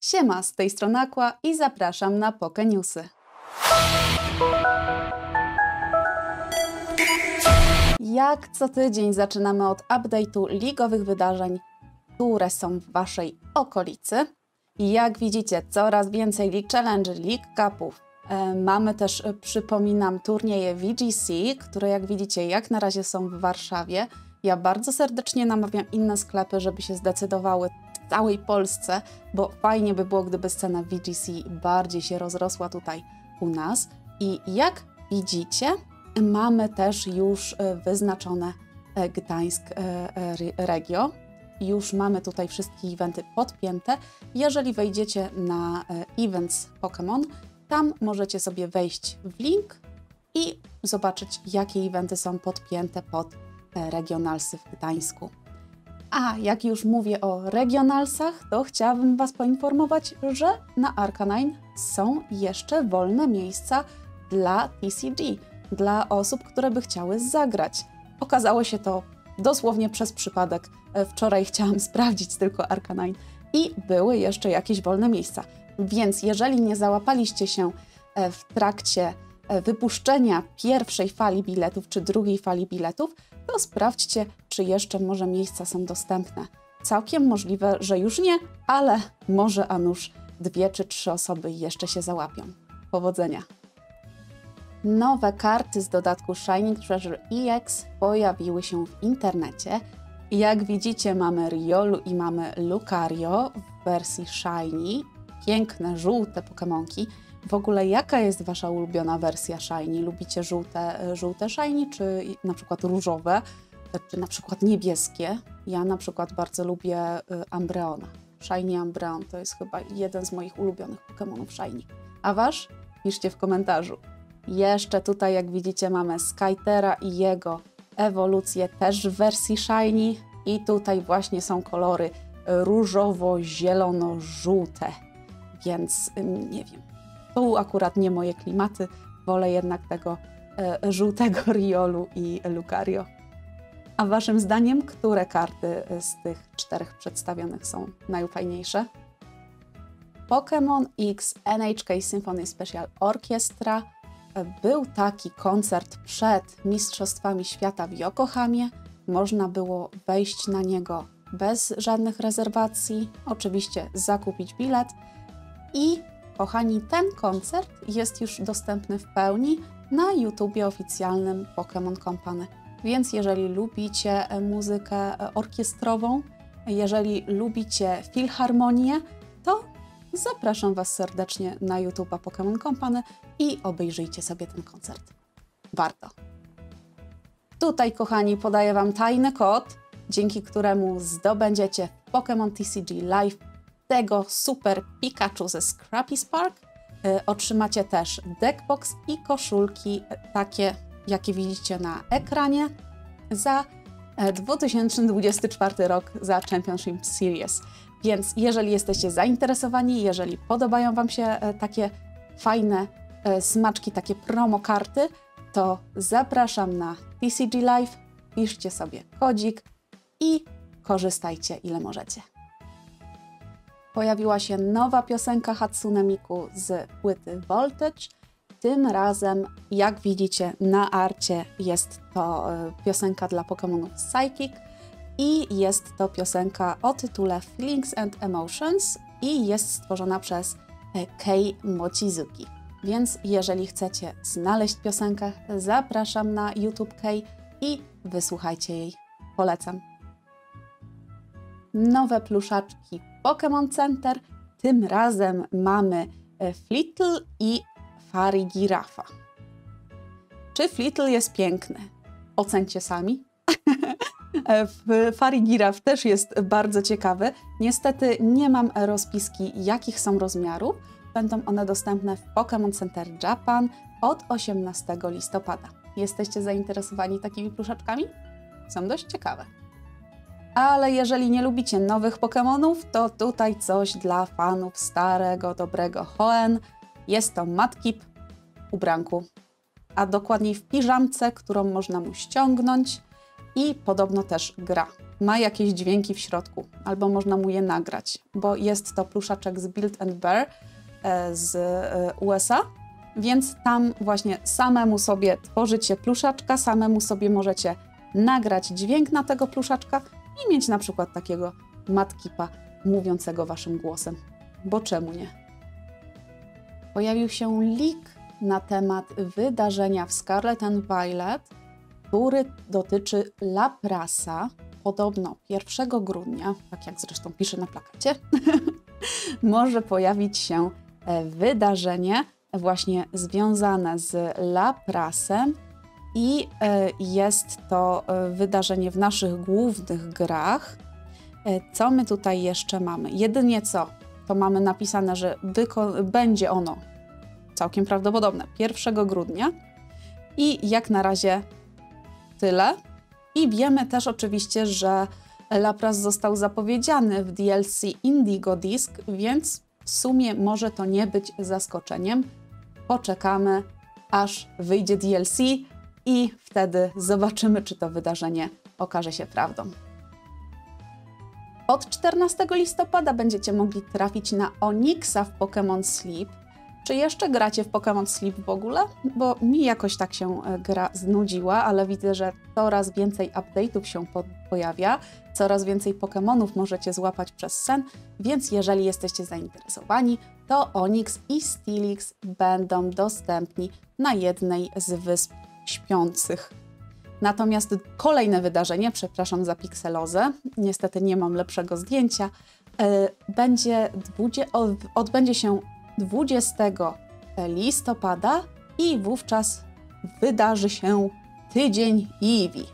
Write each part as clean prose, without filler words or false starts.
Siema, z tej strony Akua i zapraszam na Pokenewsy. Jak co tydzień zaczynamy od update'u ligowych wydarzeń, które są w waszej okolicy. Jak widzicie, coraz więcej League Challenge, League Cupów. Mamy też, przypominam, turnieje VGC, które jak widzicie, jak na razie są w Warszawie. Ja bardzo serdecznie namawiam inne sklepy, żeby się zdecydowały w całej Polsce, bo fajnie by było, gdyby scena VGC bardziej się rozrosła tutaj u nas. I jak widzicie, mamy też już wyznaczone Gdańsk Regio. Już mamy tutaj wszystkie eventy podpięte. Jeżeli wejdziecie na Events Pokémon, tam możecie sobie wejść w link i zobaczyć, jakie eventy są podpięte pod Regionalsy w Gdańsku. A jak już mówię o Regionalsach, to chciałabym was poinformować, że na Arcanine są jeszcze wolne miejsca dla TCG, dla osób, które by chciały zagrać. Okazało się to dosłownie przez przypadek. Wczoraj chciałam sprawdzić tylko Arcanine i były jeszcze jakieś wolne miejsca. Więc jeżeli nie załapaliście się w trakcie wypuszczenia pierwszej fali biletów czy drugiej fali biletów, to sprawdźcie, czy jeszcze może miejsca są dostępne. Całkiem możliwe, że już nie, ale może a nuż 2 czy 3 osoby jeszcze się załapią. Powodzenia! Nowe karty z dodatku Shining Treasure EX pojawiły się w internecie. Jak widzicie, mamy Riolu i mamy Lucario w wersji Shiny. Piękne, żółte pokemonki. W ogóle jaka jest wasza ulubiona wersja Shiny? Lubicie żółte Shiny, czy na przykład różowe, czy na przykład niebieskie? Ja na przykład bardzo lubię Umbreona. Shiny Umbreon to jest chyba jeden z moich ulubionych pokemonów Shiny. A wasz? Piszcie w komentarzu. Jeszcze tutaj, jak widzicie, mamy Skytera i jego ewolucję też w wersji Shiny. I tutaj właśnie są kolory różowo-zielono-żółte. Więc nie wiem. To akurat nie moje klimaty. Wolę jednak tego żółtego Riolu i Lucario. A waszym zdaniem, które karty z tych 4 przedstawionych są najfajniejsze? Pokémon X NHK Symphony Special Orchestra. Był taki koncert przed Mistrzostwami Świata w Yokohamie. Można było wejść na niego bez żadnych rezerwacji. Oczywiście zakupić bilet. I kochani, ten koncert jest już dostępny w pełni na YouTubie oficjalnym Pokémon Company. Więc jeżeli lubicie muzykę orkiestrową, jeżeli lubicie filharmonię, to zapraszam was serdecznie na YouTube'a Pokémon Company i obejrzyjcie sobie ten koncert. Warto! Tutaj, kochani, podaję wam tajny kod, dzięki któremu zdobędziecie Pokémon TCG Live tego super Pikachu ze Scrappy Spark. Otrzymacie też deckbox i koszulki takie, jakie widzicie na ekranie za 2024 rok, za Championship Series. Więc jeżeli jesteście zainteresowani, jeżeli podobają wam się takie fajne smaczki, takie promokarty, to zapraszam na TCG Live, piszcie sobie kodzik i korzystajcie ile możecie. Pojawiła się nowa piosenka Hatsune Miku z płyty Voltage. Tym razem, jak widzicie na arcie, jest to piosenka dla Pokémonów Psychic i jest to piosenka o tytule Feelings and Emotions i jest stworzona przez Kei Mochizuki. Więc jeżeli chcecie znaleźć piosenkę, zapraszam na YouTube Kei i wysłuchajcie jej. Polecam. Nowe pluszaczki Pokémon Center. Tym razem mamy Flittle i Farigirafa. Czy Flittle jest piękny? Ocencie sami. Farigiraf też jest bardzo ciekawy. Niestety nie mam rozpiski, jakich są rozmiarów. Będą one dostępne w Pokémon Center Japan od 18 listopada. Jesteście zainteresowani takimi pluszaczkami? Są dość ciekawe. Ale jeżeli nie lubicie nowych Pokémonów, to tutaj coś dla fanów starego, dobrego Hoenn. Jest to Mudkip w ubranku, a dokładniej w piżamce, którą można mu ściągnąć. i podobno też gra. Ma jakieś dźwięki w środku, albo można mu je nagrać, bo jest to pluszaczek z Build-A-Bear z USA, więc tam właśnie samemu sobie tworzycie pluszaczka, samemu sobie możecie nagrać dźwięk na tego pluszaczka i mieć na przykład takiego Mudkipa mówiącego waszym głosem. Bo czemu nie? Pojawił się leak na temat wydarzenia w Scarlet and Violet, który dotyczy Laprasa. Podobno 1 grudnia, tak jak zresztą pisze na plakacie, może pojawić się wydarzenie właśnie związane z Laprasem i jest to wydarzenie w naszych głównych grach. Co my tutaj jeszcze mamy? Jedynie co, to mamy napisane, że będzie ono całkiem prawdopodobne 1 grudnia i jak na razie tyle. I wiemy też oczywiście, że Lapras został zapowiedziany w DLC Indigo Disk, więc w sumie może to nie być zaskoczeniem. Poczekamy, aż wyjdzie DLC i wtedy zobaczymy, czy to wydarzenie okaże się prawdą. Od 14 listopada będziecie mogli trafić na Onixa w Pokémon Sleep. Czy jeszcze gracie w Pokémon Sleep w ogóle? Bo mi jakoś tak się gra znudziła, ale widzę, że coraz więcej update'ów się pojawia, coraz więcej Pokémonów możecie złapać przez sen, więc jeżeli jesteście zainteresowani, to Onix i Steelix będą dostępni na jednej z wysp śpiących. Natomiast kolejne wydarzenie, przepraszam za pikselozę, niestety nie mam lepszego zdjęcia, odbędzie się 20 listopada i wówczas wydarzy się tydzień Eevee.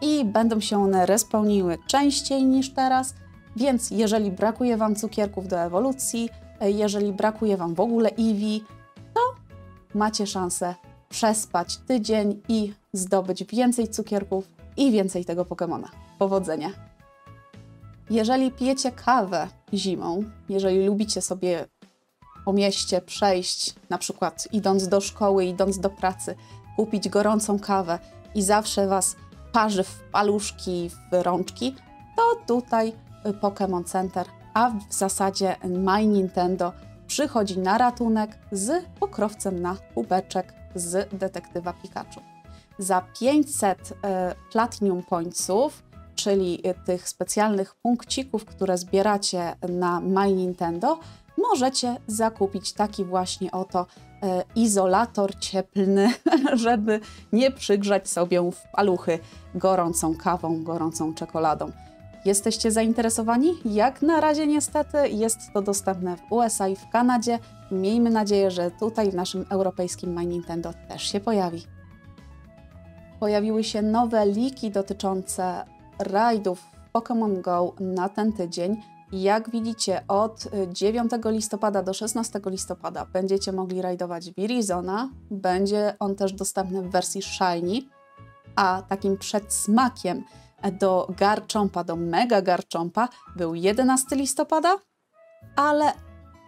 I będą się one respawniły częściej niż teraz, więc jeżeli brakuje wam cukierków do ewolucji, jeżeli brakuje wam w ogóle Eevee, to macie szansę przespać tydzień i zdobyć więcej cukierków i więcej tego Pokemona. Powodzenia! Jeżeli pijecie kawę zimą, jeżeli lubicie sobie po mieście przejść, na przykład idąc do szkoły, idąc do pracy, kupić gorącą kawę i zawsze was parzy w paluszki, w rączki, to tutaj Pokémon Center, a w zasadzie My Nintendo przychodzi na ratunek z pokrowcem na kubeczek z detektywa Pikachu. Za 500 Platinum Pointsów, czyli tych specjalnych punkcików, które zbieracie na My Nintendo, możecie zakupić taki właśnie oto izolator cieplny, żeby nie przygrzać sobie w paluchy gorącą kawą, gorącą czekoladą. Jesteście zainteresowani? Jak na razie niestety jest to dostępne w USA i w Kanadzie. Miejmy nadzieję, że tutaj w naszym europejskim My Nintendo też się pojawi. Pojawiły się nowe leaki dotyczące rajdów w Pokémon GO na ten tydzień. Jak widzicie, od 9 listopada do 16 listopada będziecie mogli rajdować Virizona. Będzie on też dostępny w wersji Shiny, a takim przedsmakiem do Garchompa, do Mega Garchompa był 11 listopada, ale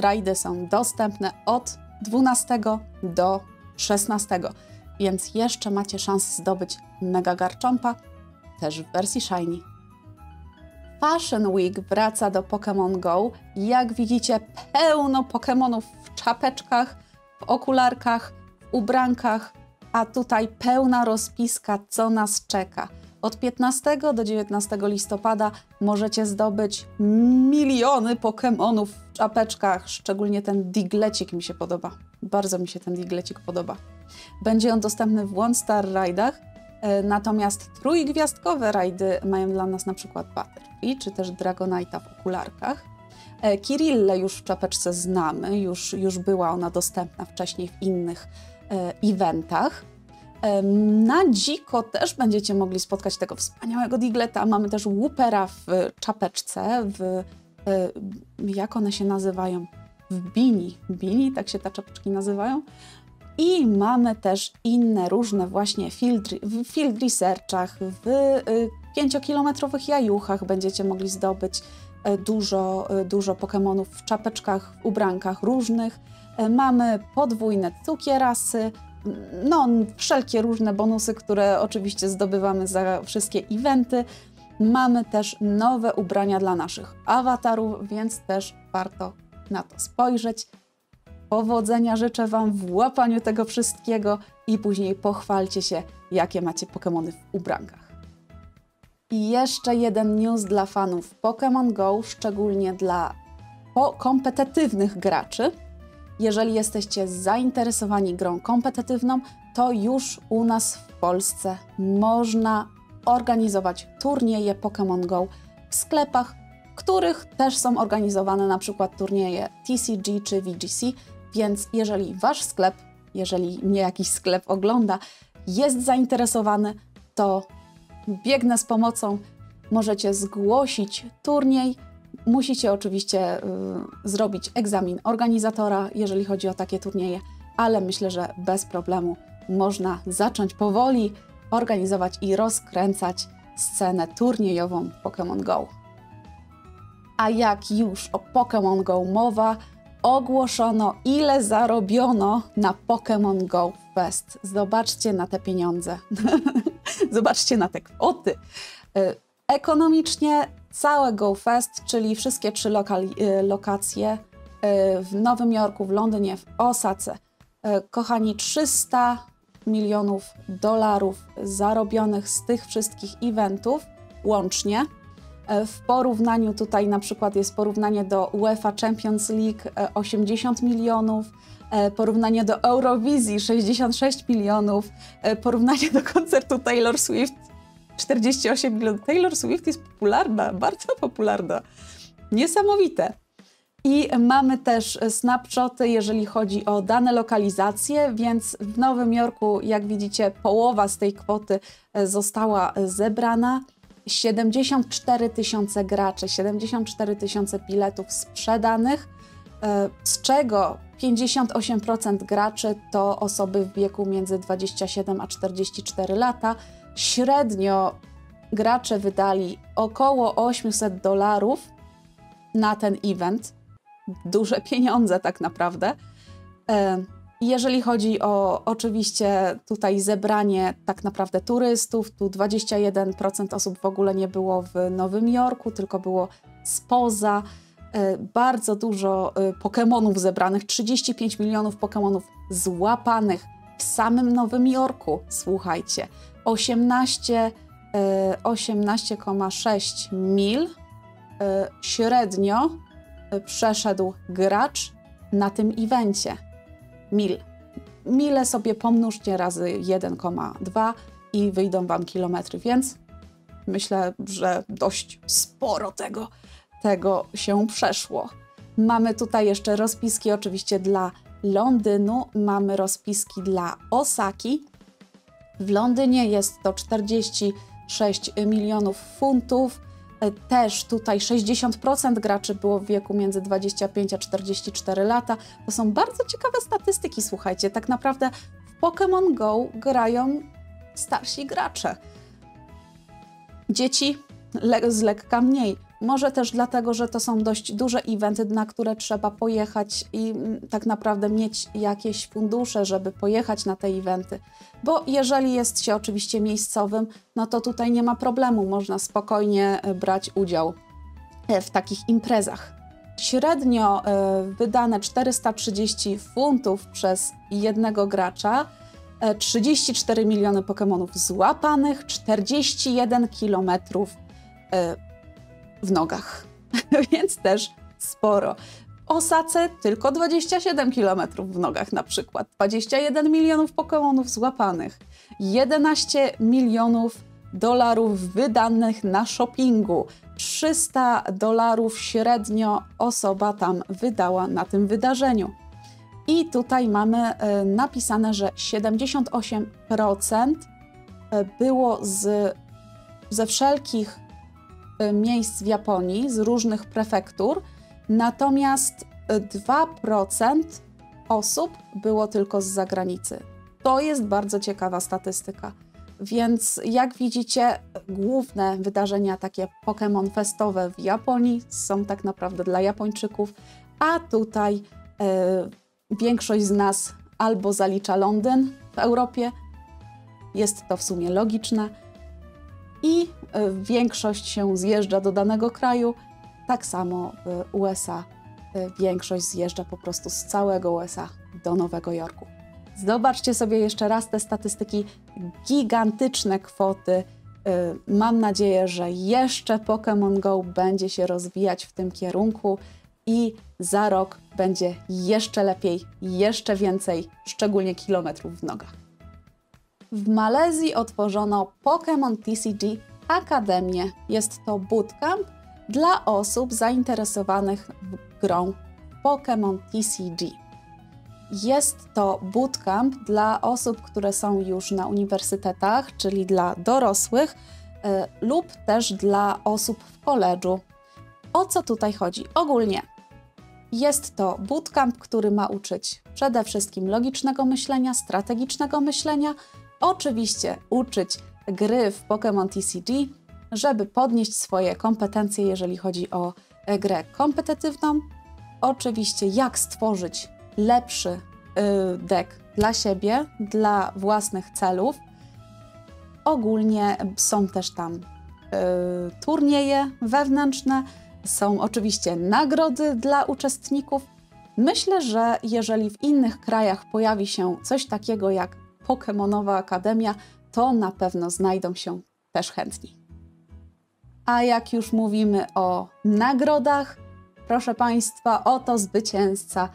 rajdy są dostępne od 12 do 16, więc jeszcze macie szansę zdobyć Mega Garchompa, też w wersji Shiny. Fashion Week wraca do Pokémon GO. Jak widzicie, pełno Pokémonów w czapeczkach, w okularkach, w ubrankach, a tutaj pełna rozpiska, co nas czeka. Od 15 do 19 listopada możecie zdobyć miliony Pokémonów w czapeczkach, szczególnie ten Diglecik mi się podoba. Bardzo mi się ten Diglecik podoba. Będzie on dostępny w One Star Rajdach, natomiast trójgwiazdkowe rajdy mają dla nas na przykład Butterfree, czy też Dragonite'a w okularkach. Kirillę już w czapeczce znamy, już była ona dostępna wcześniej w innych eventach. Na dziko też będziecie mogli spotkać tego wspaniałego Digleta. Mamy też Woopera w czapeczce, jak one się nazywają? W Bini. Bini, tak się te czapeczki nazywają. I mamy też inne różne właśnie w field researchach, w 5-kilometrowych jajuchach będziecie mogli zdobyć dużo Pokemonów w czapeczkach, w ubrankach różnych. Mamy podwójne cukierasy, no, wszelkie różne bonusy, które oczywiście zdobywamy za wszystkie eventy. Mamy też nowe ubrania dla naszych awatarów, więc też warto na to spojrzeć. Powodzenia życzę Wam w łapaniu tego wszystkiego i później pochwalcie się, jakie macie Pokémony w ubrankach. I jeszcze jeden news dla fanów Pokémon GO, szczególnie dla kompetytywnych graczy. Jeżeli jesteście zainteresowani grą kompetytywną, to już u nas w Polsce można organizować turnieje Pokémon GO w sklepach, w których też są organizowane na przykład turnieje TCG czy VGC, więc jeżeli Wasz sklep, jeżeli mnie jakiś sklep ogląda, jest zainteresowany, to biegnę z pomocą, możecie zgłosić turniej. Musicie oczywiście zrobić egzamin organizatora, jeżeli chodzi o takie turnieje, ale myślę, że bez problemu można zacząć powoli organizować i rozkręcać scenę turniejową Pokémon GO. A jak już o Pokémon GO mowa, ogłoszono, ile zarobiono na Pokémon GO Fest. Zobaczcie na te pieniądze. Zobaczcie na te kwoty. Ekonomicznie całe GO Fest, czyli wszystkie 3 lokacje w Nowym Jorku, w Londynie, w Osace. Kochani, $300 milionów zarobionych z tych wszystkich eventów łącznie. W porównaniu tutaj na przykład jest porównanie do UEFA Champions League 80 milionów, porównanie do Eurowizji 66 milionów, porównanie do koncertu Taylor Swift 48 milionów. Taylor Swift jest popularna, bardzo popularna. Niesamowite. I mamy też snapshoty, jeżeli chodzi o dane lokalizacje, więc w Nowym Jorku, jak widzicie, połowa z tej kwoty została zebrana. 74 000 graczy, 74 000 biletów sprzedanych, z czego 58% graczy to osoby w wieku między 27 a 44 lata. Średnio gracze wydali około $800 na ten event. Duże pieniądze tak naprawdę. Jeżeli chodzi o oczywiście tutaj zebranie tak naprawdę turystów, tu 21% osób w ogóle nie było w Nowym Jorku, tylko było spoza. Bardzo dużo Pokemonów zebranych, 35 milionów Pokemonów złapanych w samym Nowym Jorku, słuchajcie. 18,6 mil średnio przeszedł gracz na tym evencie. Mil. Mile sobie pomnóżcie razy 1,2 i wyjdą Wam kilometry, więc myślę, że dość sporo tego się przeszło. Mamy tutaj jeszcze rozpiski oczywiście dla Londynu, mamy rozpiski dla Osaki. W Londynie jest to 46 milionów funtów. Też tutaj 60% graczy było w wieku między 25 a 44 lata. To są bardzo ciekawe statystyki, słuchajcie. Tak naprawdę w Pokémon GO grają starsi gracze. Dzieci z lekka mniej. Może też dlatego, że to są dość duże eventy, na które trzeba pojechać i tak naprawdę mieć jakieś fundusze, żeby pojechać na te eventy. Bo jeżeli jest się oczywiście miejscowym, no to tutaj nie ma problemu, można spokojnie brać udział w takich imprezach. Średnio wydane 430 funtów przez jednego gracza, 34 miliony Pokemonów złapanych, 41 kilometrów w nogach, więc też sporo. W Osace tylko 27 km w nogach na przykład, 21 milionów Pokemonów złapanych, $11 milionów wydanych na shoppingu, $300 średnio osoba tam wydała na tym wydarzeniu. I tutaj mamy napisane, że 78% było ze wszelkich miejsc w Japonii, z różnych prefektur, natomiast 2% osób było tylko z zagranicy. To jest bardzo ciekawa statystyka. Więc jak widzicie, główne wydarzenia takie Pokémon festowe w Japonii są tak naprawdę dla Japończyków, a tutaj większość z nas albo zalicza Londyn, w Europie. Jest to w sumie logiczne. I większość się zjeżdża do danego kraju. Tak samo w USA większość zjeżdża po prostu z całego USA do Nowego Jorku. Zobaczcie sobie jeszcze raz te statystyki, gigantyczne kwoty. Mam nadzieję, że jeszcze Pokémon GO będzie się rozwijać w tym kierunku i za rok będzie jeszcze lepiej, jeszcze więcej, szczególnie kilometrów w nogach. W Malezji otworzono Pokémon TCG Akademię. Jest to bootcamp dla osób zainteresowanych grą Pokémon TCG. Jest to bootcamp dla osób, które są już na uniwersytetach, czyli dla dorosłych lub też dla osób w koledżu. O co tutaj chodzi? Ogólnie jest to bootcamp, który ma uczyć przede wszystkim logicznego myślenia, strategicznego myślenia, oczywiście uczyć gry w Pokémon TCG, żeby podnieść swoje kompetencje, jeżeli chodzi o grę kompetytywną. Oczywiście jak stworzyć lepszy deck dla siebie, dla własnych celów. Ogólnie są też tam turnieje wewnętrzne, są oczywiście nagrody dla uczestników. Myślę, że jeżeli w innych krajach pojawi się coś takiego jak Pokemonowa Akademia, to na pewno znajdą się też chętni. A jak już mówimy o nagrodach, proszę Państwa, oto zwycięzca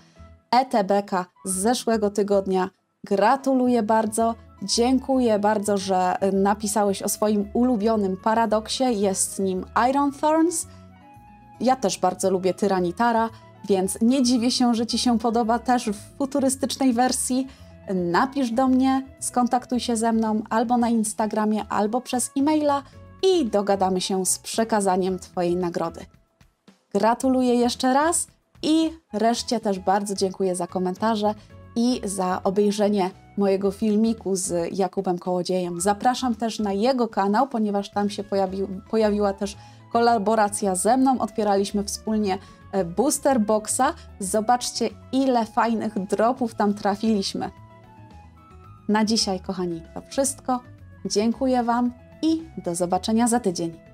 ETBK z zeszłego tygodnia. Gratuluję bardzo, dziękuję bardzo, że napisałeś o swoim ulubionym paradoksie, jest nim Iron Thorns. Ja też bardzo lubię Tyranitara, więc nie dziwię się, że Ci się podoba też w futurystycznej wersji. Napisz do mnie, skontaktuj się ze mną albo na Instagramie, albo przez e-maila i dogadamy się z przekazaniem Twojej nagrody. Gratuluję jeszcze raz. I reszcie też bardzo dziękuję za komentarze i za obejrzenie mojego filmiku z Jakubem Kołodziejem. Zapraszam też na jego kanał, ponieważ tam się pojawiła też kolaboracja ze mną. Otwieraliśmy wspólnie Booster Boxa. Zobaczcie, ile fajnych dropów tam trafiliśmy. Na dzisiaj, kochani, to wszystko. Dziękuję Wam i do zobaczenia za tydzień.